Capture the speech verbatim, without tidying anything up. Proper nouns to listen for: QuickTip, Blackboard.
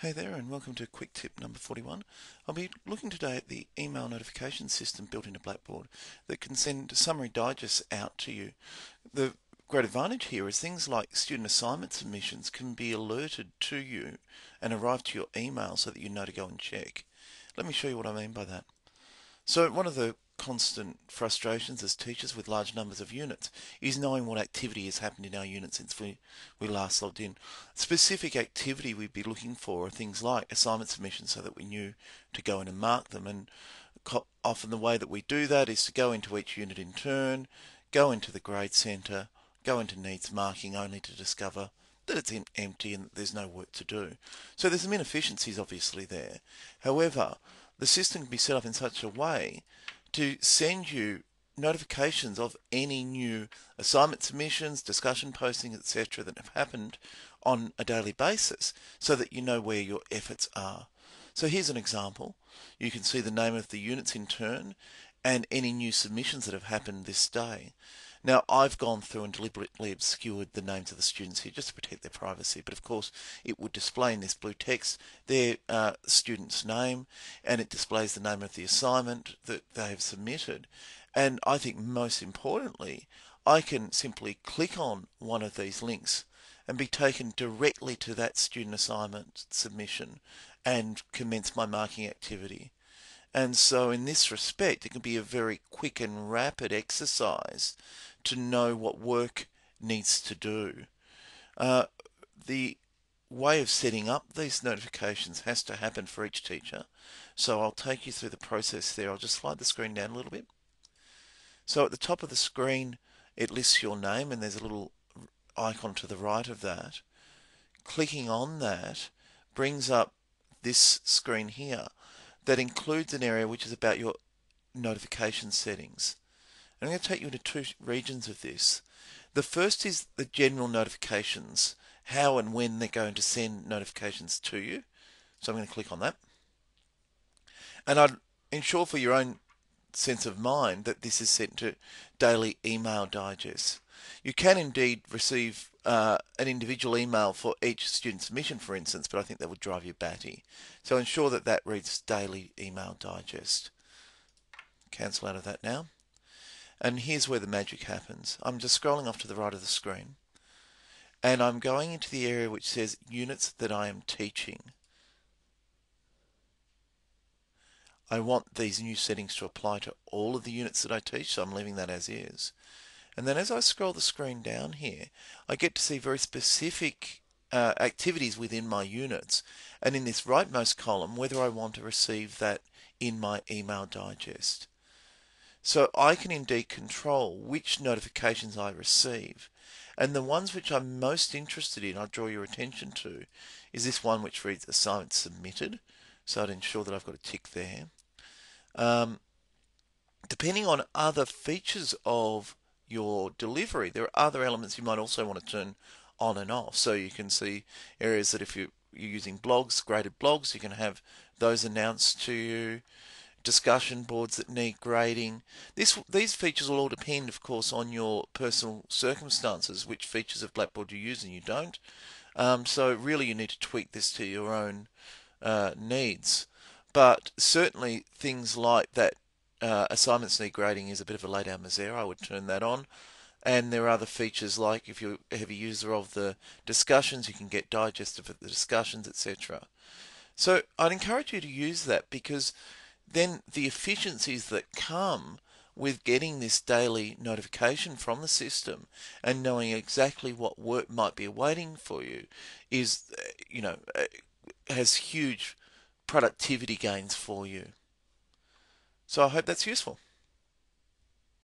Hey there and welcome to quick tip number forty-one. I'll be looking today at the email notification system built into Blackboard that can send summary digests out to you. The great advantage here is things like student assignment submissions can be alerted to you and arrive to your email so that you know to go and check. Let me show you what I mean by that. So one of the constant frustrations as teachers with large numbers of units is knowing what activity has happened in our unit since we, we last logged in. Specific activity we'd be looking for are things like assignment submissions so that we knew to go in and mark them, and often the way that we do that is to go into each unit in turn, go into the grade centre, go into needs marking only to discover that it's in empty and that there's no work to do. So there's some inefficiencies obviously there. However, the system can be set up in such a way to send you notifications of any new assignment submissions, discussion postings, et cetera that have happened on a daily basis so that you know where your efforts are. So here's an example. You can see the name of the units in turn and any new submissions that have happened this day. Now, I've gone through and deliberately obscured the names of the students here just to protect their privacy, but of course it would display in this blue text their uh, student's name, and it displays the name of the assignment that they have submitted. And I think most importantly, I can simply click on one of these links and be taken directly to that student assignment submission and commence my marking activity. And so in this respect, it can be a very quick and rapid exercise to know what work needs to do. Uh, the way of setting up these notifications has to happen for each teacher. So I'll take you through the process there. I'll just slide the screen down a little bit. So at the top of the screen, it lists your name, and there's a little icon to the right of that. Clicking on that brings up this screen here that includes an area which is about your notification settings. And I'm going to take you into two regions of this. The first is the general notifications, how and when they're going to send notifications to you. So I'm going to click on that. And I'd ensure for your own sense of mind that this is sent to daily email digests. You can indeed receive Uh, an individual email for each student submission, for instance, but I think that would drive you batty. So ensure that that reads daily email digest. Cancel out of that now. And here's where the magic happens. I'm just scrolling off to the right of the screen, and I'm going into the area which says units that I am teaching. I want these new settings to apply to all of the units that I teach, so I'm leaving that as is. And then as I scroll the screen down here, I get to see very specific uh, activities within my units, and in this rightmost column whether I want to receive that in my email digest. So I can indeed control which notifications I receive, and the ones which I'm most interested in, I draw your attention to, is this one which reads assignment submitted, so I'd ensure that I've got a tick there. Um, depending on other features of your delivery, there are other elements you might also want to turn on and off. So you can see areas that if you, you're using blogs, graded blogs, you can have those announced to you, discussion boards that need grading. This, these features will all depend, of course, on your personal circumstances, which features of Blackboard you use and you don't. Um, so really you need to tweak this to your own uh, needs. But certainly things like that Uh, assignments need grading is a bit of a lay down misere. I would turn that on. And there are other features like if you're a heavy user of the discussions, you can get digested for the discussions, et cetera. So I'd encourage you to use that, because then the efficiencies that come with getting this daily notification from the system and knowing exactly what work might be awaiting for you is, you know, has huge productivity gains for you. So I hope that's useful.